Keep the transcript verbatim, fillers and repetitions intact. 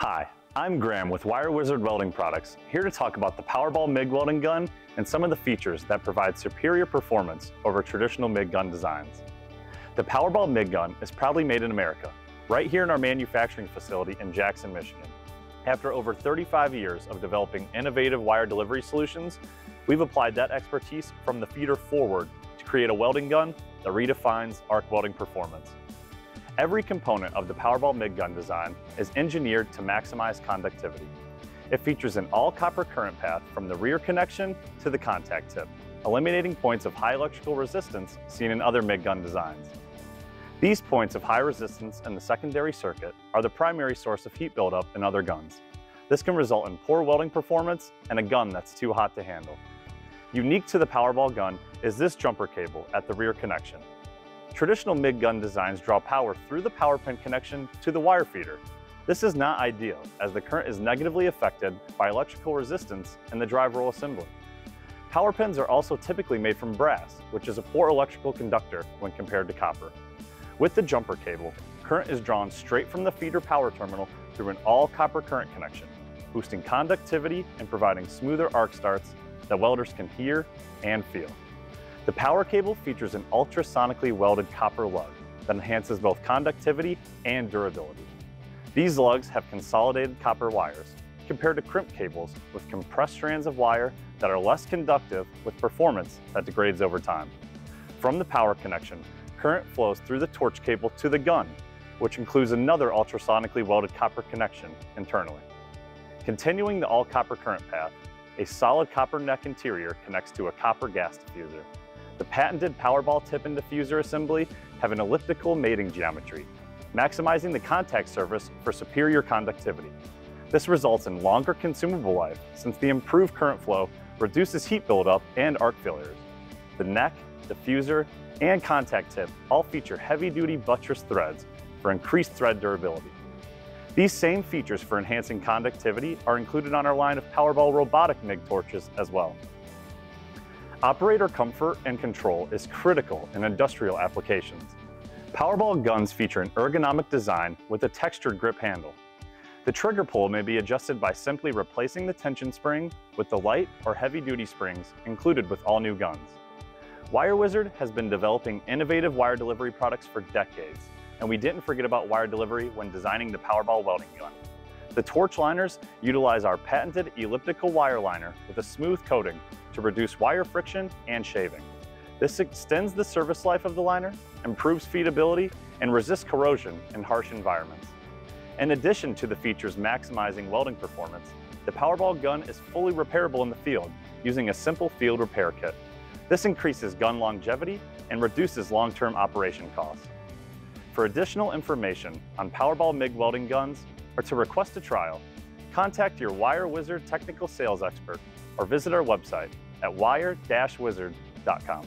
Hi, I'm Graham with Wire Wizard Welding Products, here to talk about the PowerBall MIG welding gun and some of the features that provide superior performance over traditional MIG gun designs. The PowerBall MIG gun is proudly made in America, right here in our manufacturing facility in Jackson, Michigan. After over thirty-five years of developing innovative wire delivery solutions, we've applied that expertise from the feeder forward to create a welding gun that redefines arc welding performance. Every component of the PowerBall MIG gun design is engineered to maximize conductivity. It features an all-copper current path from the rear connection to the contact tip, eliminating points of high electrical resistance seen in other MIG gun designs. These points of high resistance in the secondary circuit are the primary source of heat buildup in other guns. This can result in poor welding performance and a gun that's too hot to handle. Unique to the PowerBall gun is this jumper cable at the rear connection. Traditional MIG gun designs draw power through the power pin connection to the wire feeder. This is not ideal, as the current is negatively affected by electrical resistance in the drive roll assembly. Power pins are also typically made from brass, which is a poor electrical conductor when compared to copper. With the jumper cable, current is drawn straight from the feeder power terminal through an all-copper current connection, boosting conductivity and providing smoother arc starts that welders can hear and feel. The power cable features an ultrasonically welded copper lug that enhances both conductivity and durability. These lugs have consolidated copper wires compared to crimp cables with compressed strands of wire that are less conductive with performance that degrades over time. From the power connection, current flows through the torch cable to the gun, which includes another ultrasonically welded copper connection internally. Continuing the all-copper current path, a solid copper neck interior connects to a copper gas diffuser. The patented PowerBall tip and diffuser assembly have an elliptical mating geometry, maximizing the contact surface for superior conductivity. This results in longer consumable life since the improved current flow reduces heat buildup and arc failures. The neck, diffuser, and contact tip all feature heavy-duty buttress threads for increased thread durability. These same features for enhancing conductivity are included on our line of PowerBall robotic MIG torches as well. Operator comfort and control is critical in industrial applications. PowerBall guns feature an ergonomic design with a textured grip handle. The trigger pull may be adjusted by simply replacing the tension spring with the light or heavy-duty springs included with all new guns. Wire Wizard has been developing innovative wire delivery products for decades, and we didn't forget about wire delivery when designing the PowerBall welding gun. The torch liners utilize our patented elliptical wire liner with a smooth coating to reduce wire friction and shaving. This extends the service life of the liner, improves feedability, and resists corrosion in harsh environments. In addition to the features maximizing welding performance, the PowerBall gun is fully repairable in the field using a simple field repair kit. This increases gun longevity and reduces long-term operation costs. For additional information on PowerBall MIG welding guns, or to request a trial, contact your Wire Wizard technical sales expert or visit our website at wire wizard dot com.